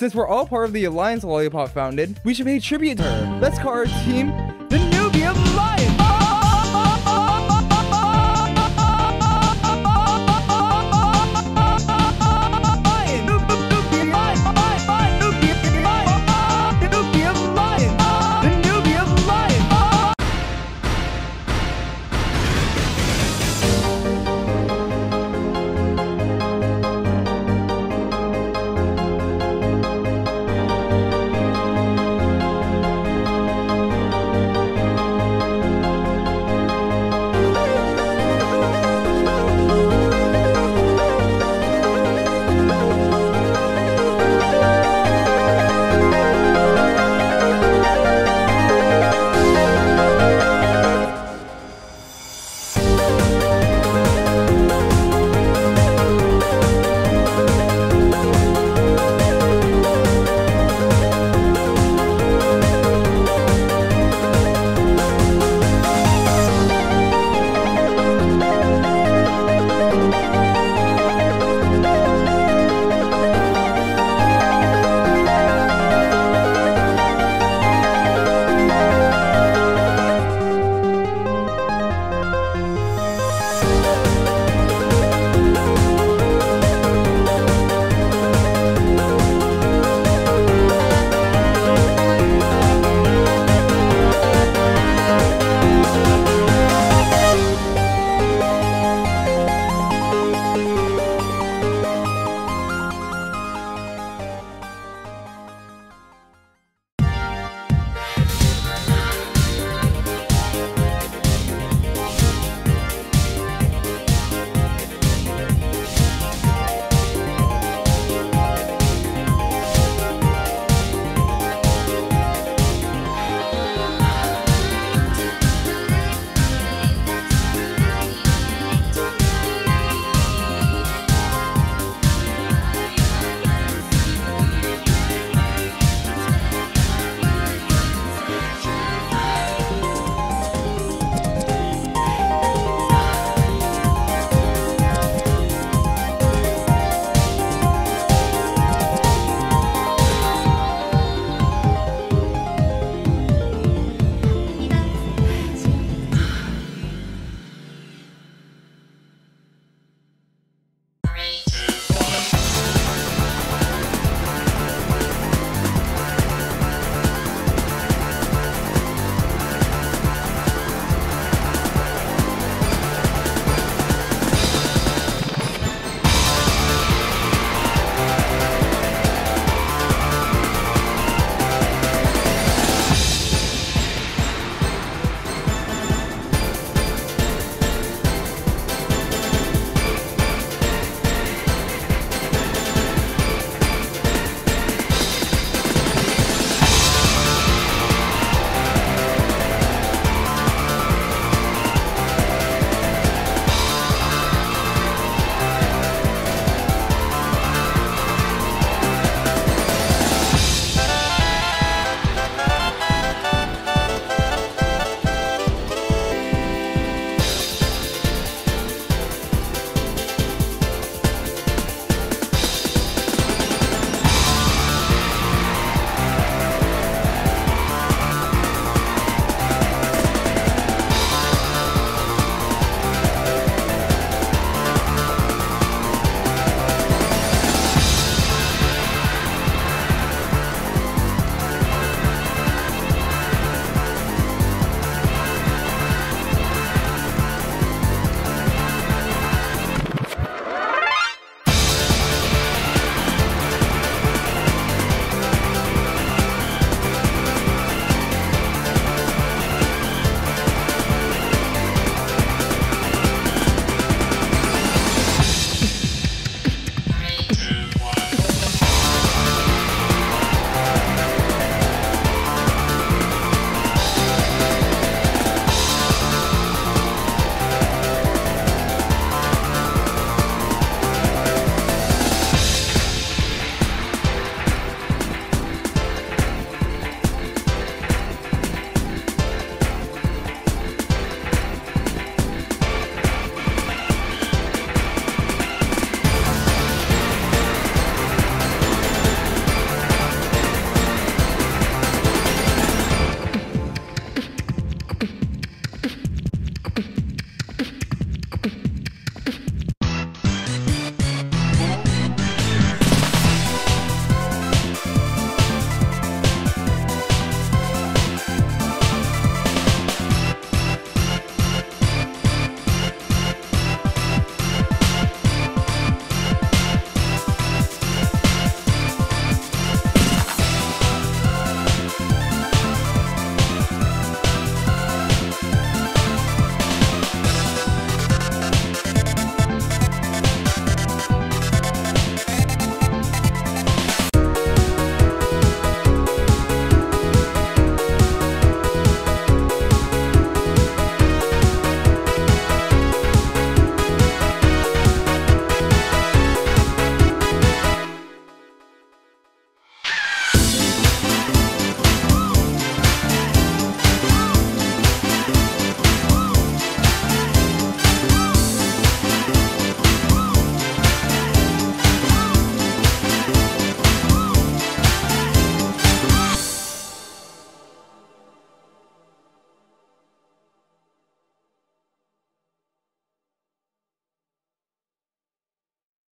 Since we're all part of the alliance Lollipop founded, we should pay tribute to her. Let's call our team the Nubia